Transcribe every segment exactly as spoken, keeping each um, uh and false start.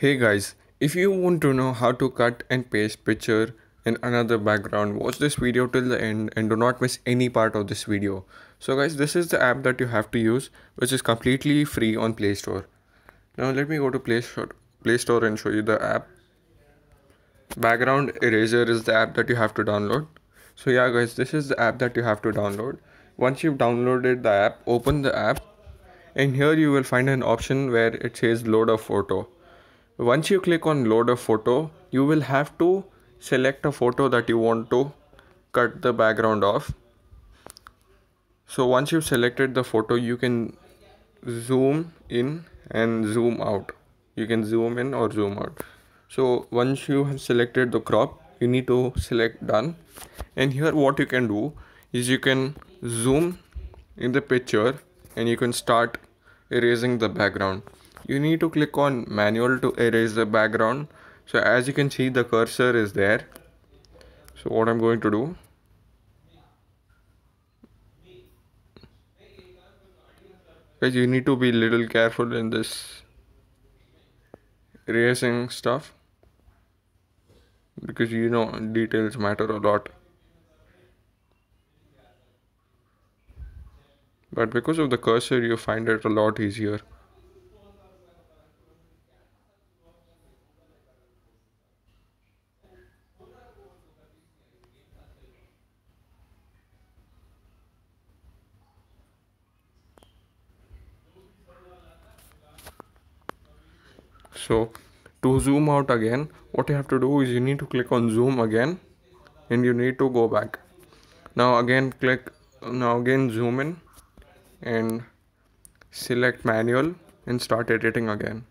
Hey guys, if you want to know how to cut and paste picture in another background, watch this video till the end and do not miss any part of this video. So guys, this is the app that you have to use, which is completely free on Play Store. Now let me go to Play Store, Play Store and show you the app. Background Eraser is the app that you have to download. So yeah guys, this is the app that you have to download. Once you've downloaded the app, open the app and here you will find an option where it says load a photo. Once you click on load a photo, you will have to select a photo that you want to cut the background off. So once you've selected the photo, you can zoom in and zoom out. You can zoom in or zoom out. So once you have selected the crop, you need to select done. And here what you can do is you can zoom in the picture and you can start erasing the background. You need to click on manual to erase the background. So as you can see, the cursor is there. So what I'm going to do, because you need to be little careful in this erasing stuff, because you know details matter a lot. But because of the cursor, you find it a lot easier. So to zoom out again, what you have to do is you need to click on zoom again and you need to go back. Now again click, now again zoom in and select manual and start editing again.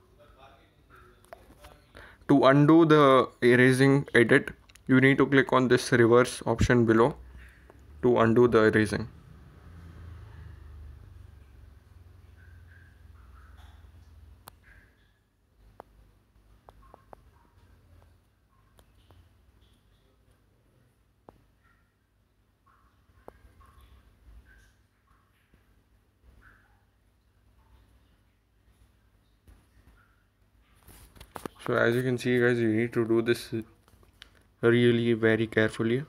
To undo the erasing edit, you need to click on this reverse option below to undo the erasing. So as you can see guys, you need to do this really very carefully.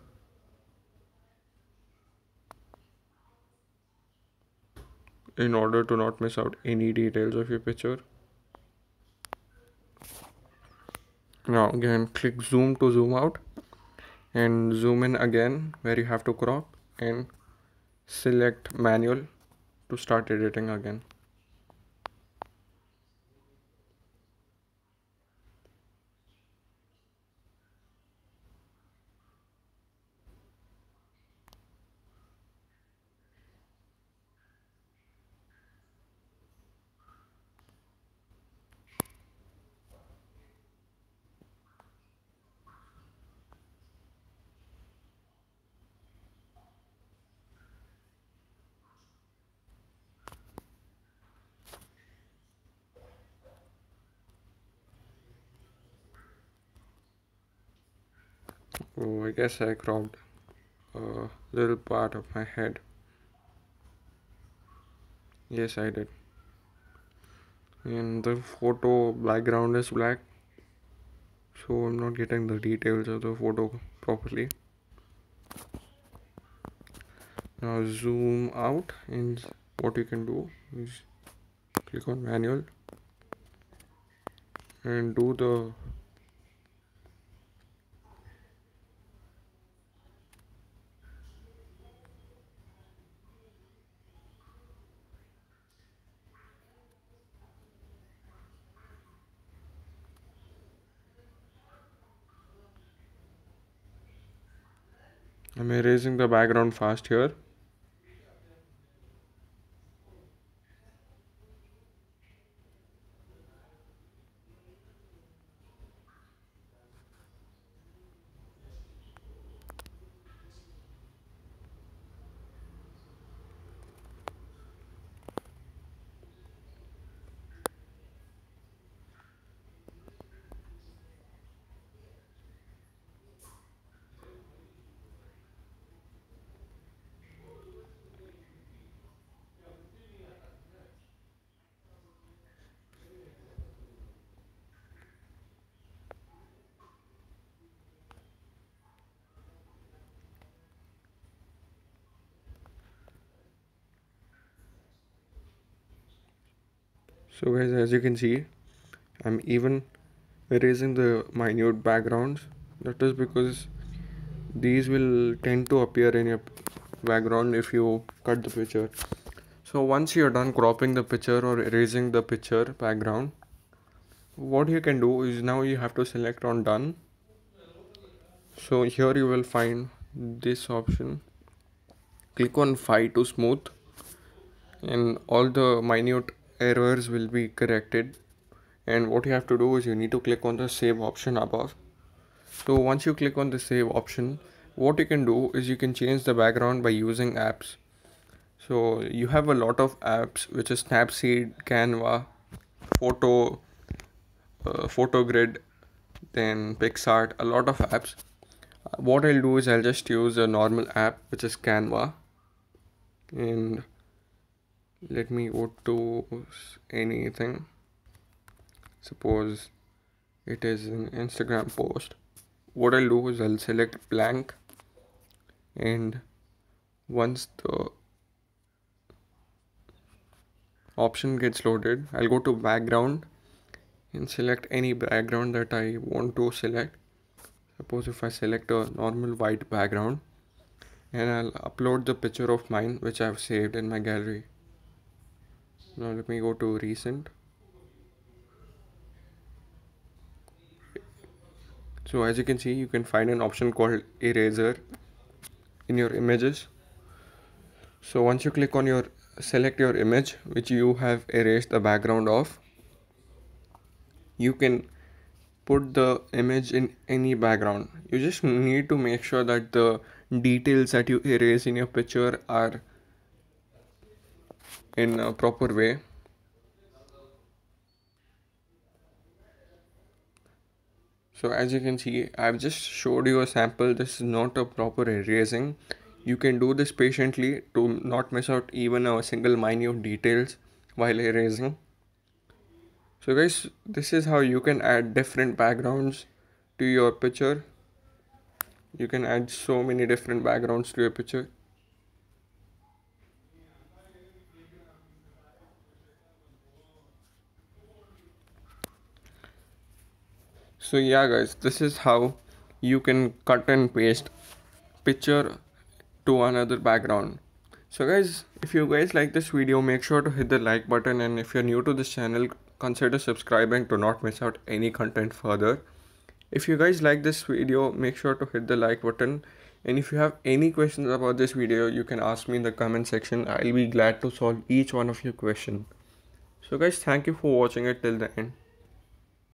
In order to not miss out any details of your picture. Now again click zoom to zoom out. And zoom in again where you have to crop. And select manual to start editing again. Oh, I guess I cropped a little part of my head. Yes, I did. And the photo background is black, so I'm not getting the details of the photo properly. Now zoom out and what you can do is click on manual and do the I'm erasing the background fast here. So guys, as you can see, I'm even erasing the minute backgrounds. That is because these will tend to appear in your background if you cut the picture. So once you're done cropping the picture or erasing the picture background, what you can do is now you have to select on done. So here you will find this option. Click on File to Smooth and all the minute errors will be corrected. And what you have to do is you need to click on the Save option above. So once you click on the Save option, what you can do is you can change the background by using apps. So you have a lot of apps, which is Snapseed, Canva, Photo, uh, Photo Grid, then Pixart, a lot of apps. What I'll do is I'll just use a normal app, which is Canva, and let me go to anything. Suppose it is an Instagram post. What I'll do is I'll select blank, and once the option gets loaded, I'll go to background and select any background that I want to select. Suppose if I select a normal white background, and I'll upload the picture of mine which I've saved in my gallery. Now let me go to recent. So as you can see, you can find an option called eraser in your images. So once you click on your select your image which you have erased the background of, you can put the image in any background. You just need to make sure that the details that you erase in your picture are in a proper way. So as you can see, I've just showed you a sample. This is not a proper erasing. You can do this patiently to not miss out even a single minute details while erasing. So guys, this is how you can add different backgrounds to your picture. You can add so many different backgrounds to your picture. So yeah guys, this is how you can cut and paste picture to another background. So guys, if you guys like this video, make sure to hit the like button, and if you're new to this channel, consider subscribing to not miss out any content further. If you guys like this video, make sure to hit the like button, and if you have any questions about this video, you can ask me in the comment section. I'll be glad to solve each one of your questions. So guys, thank you for watching it till the end.